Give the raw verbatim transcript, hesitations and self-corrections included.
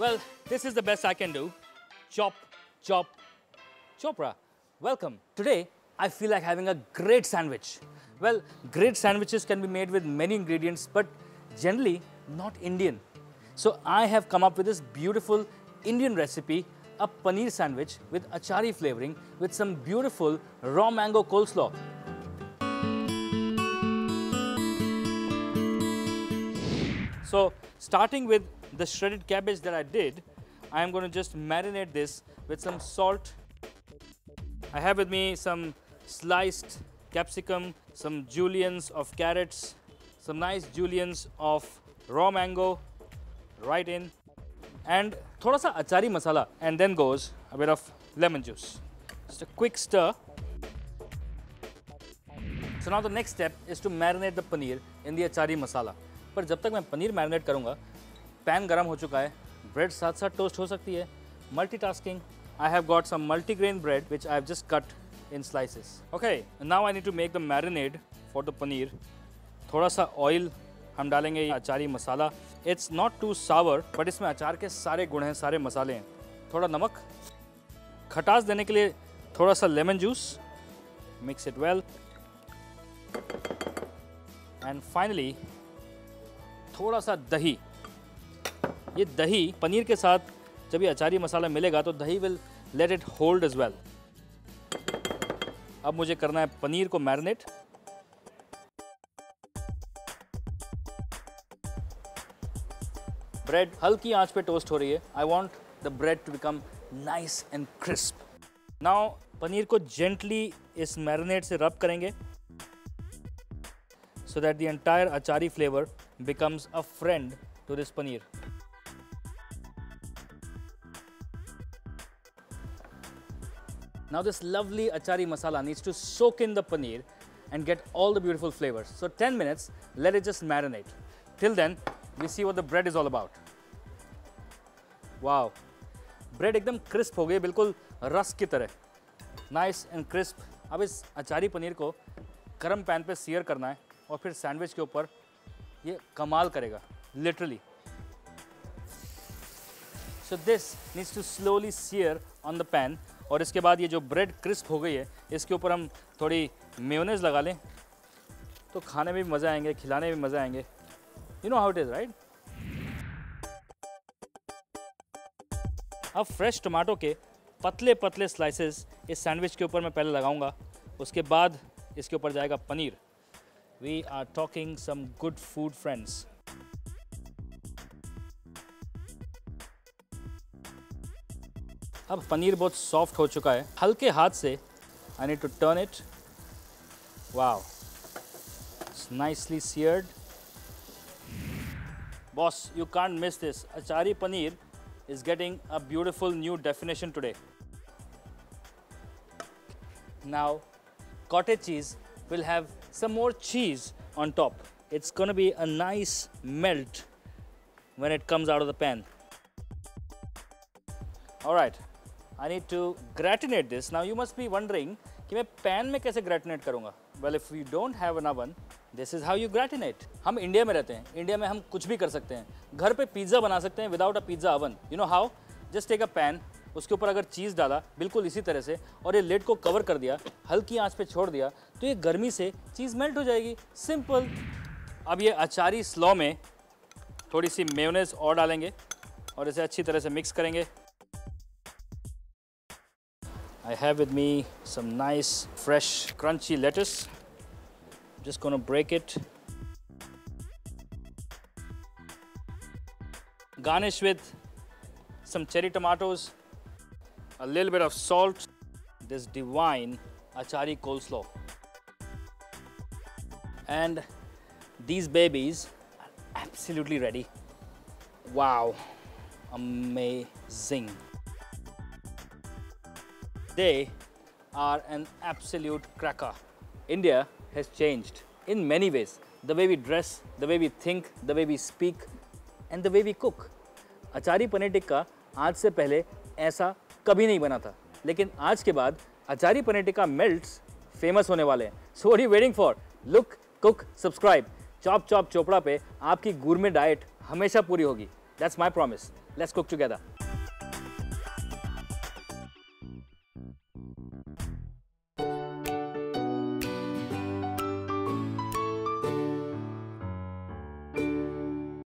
Well, this is the best I can do. Chop, chop, Chopra. Welcome. Today, I feel like having a great sandwich. Well, great sandwiches can be made with many ingredients, but generally not Indian. So I have come up with this beautiful Indian recipe, a paneer sandwich with achari flavoring with some beautiful raw mango coleslaw. So starting with the shredded cabbage that I did, I am going to just marinate this with some salt. I have with me some sliced capsicum, some juliennes of carrots, some nice juliennes of raw mango, right in, and thoda sa achari masala, and then goes a bit of lemon juice. Just a quick stir. So now the next step is to marinate the paneer in the achari masala. पर जब तक मैं paneer marinate करूंगा, pan गरम हो चुका है, bread साथ साथ टोस्ट हो सकती है, multitasking. I have got some multigrain bread which I have just cut in slices. Okay, now I need to make the marinate for the paneer. थोड़ा सा ऑयल हम डालेंगे, achari masala. It's not too sour, but इसमें अचार के सारे गुण हैं, सारे मसाले हैं। थोड़ा नमक, खटास देने के लिए थोड़ा सा lemon juice, mix it well, and finally थोड़ा सा दही। ये दही पनीर के साथ जब ये अचारी मसाला मिलेगा तो दही will let it hold as well. अब मुझे करना है पनीर को मैरिनेट। ब्रेड हल्की आंच पे टोस्ट हो रही है। I want the bread to become nice and crisp. Now paneer को जेंटली इस मैरिनेट से रब करेंगे so that the entire achari flavor becomes a friend to this paneer. Now this lovely achari masala needs to soak in the paneer and get all the beautiful flavors. So ten minutes, let it just marinate. Till then, we see what the bread is all about. Wow, bread एकदम crisp हो गई, बिल्कुल रस की तरह, nice and crisp. अब इस achari paneer को गर्म पैन पे sear करना है और फिर सैंडविच के ऊपर ये कमाल करेगा, literally. So this needs to slowly sear on the pan, और इसके बाद ये जो ब्रेड क्रिस्प हो गई है इसके ऊपर हम थोड़ी मेयोनेज़ लगा लें तो खाने में भी मज़ा आएंगे, खिलाने में भी मज़ा आएंगे। You know how it is, right? अब फ्रेश टमाटो के पतले पतले स्लाइसेस इस सैंडविच के ऊपर मैं पहले लगाऊंगा, उसके बाद इसके ऊपर जाएगा paneer. We are talking some good food, friends. अब पनीर बहुत सॉफ्ट हो चुका है, हल्के हाथ से I need to turn it. Wow, it's nicely seared. Boss, you can't miss this. Achari paneer is getting a beautiful new definition today. Now, cottage cheese will have some more cheese on top. It's going to be a nice melt when it comes out of the pan. All right, I need to gratinate this. Now you must be wondering कि मैं pan में कैसे gratinate करूँगा? Well, if you don't have an oven, this is how you gratinate. हम India में रहते हैं, India में हम कुछ भी कर सकते हैं। घर पे पिज़्ज़ा बना सकते हैं without a pizza oven. You know how? Just take a pan, उसके ऊपर अगर चीज़ डाला बिल्कुल इसी तरह से और ये लिड को कवर कर दिया, हल्की आंच पे छोड़ दिया तो ये गर्मी से चीज़ मेल्ट हो जाएगी, सिंपल। अब ये अचारी स्लॉ में थोड़ी सी मेयोनेज़ और डालेंगे और इसे अच्छी तरह से मिक्स करेंगे। I have with me some nice fresh crunchy lettuce, just gonna break it, garnish with some cherry tomatoes, a little bit of salt, this divine achari coleslaw. And these babies are absolutely ready. Wow, amazing. They are an absolute cracker. India has changed in many ways. The way we dress, the way we think, the way we speak, and the way we cook. Achari paneer tikka आज से पहले ऐसा कभी नहीं बना था, लेकिन आज के बाद अचारी पनीर टिक्का मेल्ट्स फेमस होने वाले हैं। So what are you waiting for? Look, cook, subscribe. Chop chop Chopra पे आपकी गुरमे डाइट हमेशा पूरी होगी। That's my promise. Let's cook together.